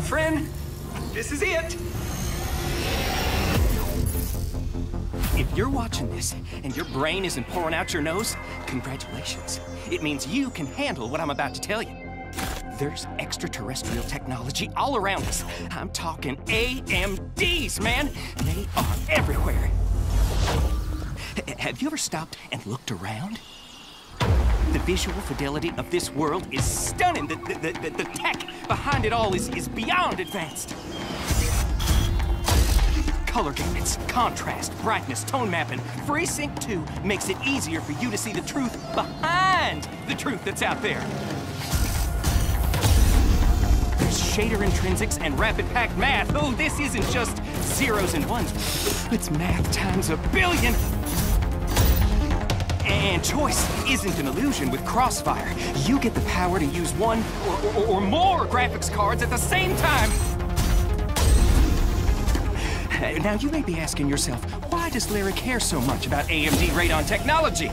My friend, this is it. If you're watching this and your brain isn't pouring out your nose, congratulations. It means you can handle what I'm about to tell you. There's extraterrestrial technology all around us. I'm talking AMDs, man. They are everywhere. Have you ever stopped and looked around? The visual fidelity of this world is stunning. The tech behind it all is beyond advanced. Color gamuts, contrast, brightness, tone mapping. FreeSync 2 makes it easier for you to see the truth behind the truth that's out there. There's shader intrinsics and rapid-packed math. Oh, this isn't just zeros and ones. It's math times a billion. And choice isn't an illusion with Crossfire. You get the power to use one or more graphics cards at the same time. Now, you may be asking yourself, why does Larry care so much about AMD Radeon technology?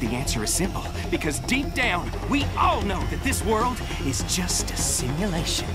The answer is simple, because deep down, we all know that this world is just a simulation.